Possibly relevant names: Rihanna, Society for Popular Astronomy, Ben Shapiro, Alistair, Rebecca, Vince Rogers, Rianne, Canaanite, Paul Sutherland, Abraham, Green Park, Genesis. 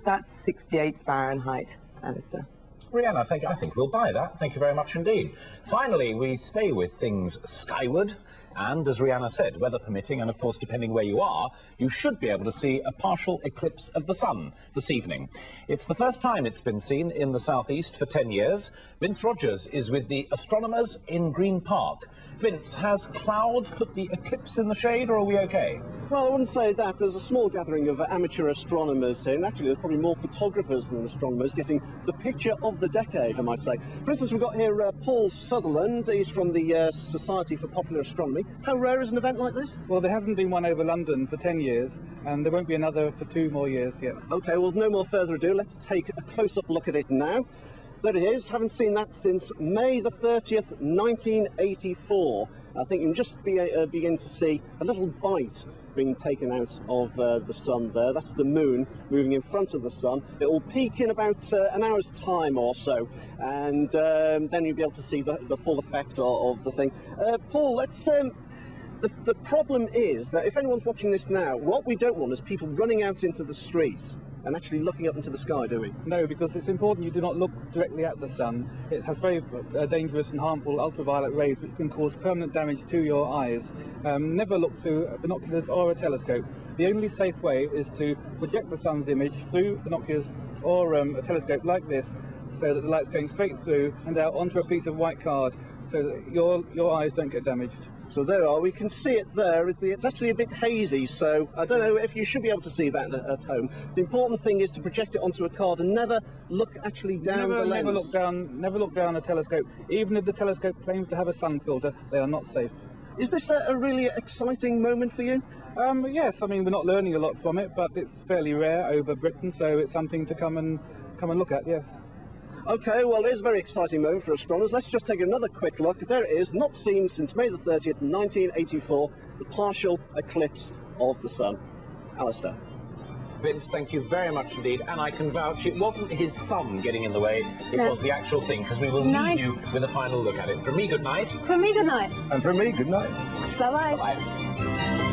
because that's 68 Fahrenheit, Alistair. Rianne, I think we'll buy that. Thank you very much indeed. Finally, we stay with things skyward, and as Rihanna said, weather permitting, and of course, depending where you are, you should be able to see a partial eclipse of the sun this evening. It's the first time it's been seen in the southeast for 10 years. Vince Rogers is with the astronomers in Green Park. Vince, has cloud put the eclipse in the shade, or are we okay? Well, I wouldn't say that. There's a small gathering of amateur astronomers here, and actually there's probably more photographers than astronomers getting the picture of the decade, I might say. For instance, we've got here Paul Sutherland. He's from the Society for Popular Astronomy. How rare is an event like this? Well, there hasn't been one over London for 10 years, and there won't be another for 2 more years yet. OK, well, no more further ado. Let's take a close-up look at it now. There it is. Haven't seen that since May the 30th, 1984. I think you can just begin to see a little bite being taken out of the sun there. That's the moon moving in front of the sun. It will peak in about an hour's time or so, and then you'll be able to see the full effect of the thing. Paul, let's... the problem is that if anyone's watching this now, what we don't want is people running out into the streets and actually looking up into the sky, do we? No, because it's important you do not look directly at the sun. It has very dangerous and harmful ultraviolet rays which can cause permanent damage to your eyes. Never look through binoculars or a telescope. The only safe way is to project the sun's image through binoculars or a telescope like this, so that the light's going straight through and out onto a piece of white card, so that your eyes don't get damaged. So there are, we can see it there. It's actually a bit hazy, so I don't know if you should be able to see that at home. The important thing is to project it onto a card and never look actually down the lens. Never look down a telescope. Even if the telescope claims to have a sun filter, they are not safe. Is this a really exciting moment for you? Yes, I mean, we're not learning a lot from it, but it's fairly rare over Britain, so it's something to come and look at, yes. OK, well, it is a very exciting moment for astronomers. Let's just take another quick look. There it is, not seen since May the 30th, 1984, the partial eclipse of the sun. Alistair. Vince, thank you very much indeed, and I can vouch it wasn't his thumb getting in the way, it was the actual thing, because we will leave you with a final look at it. From me, good night. From me, good night. And from me, good night. Bye-bye. Bye-bye.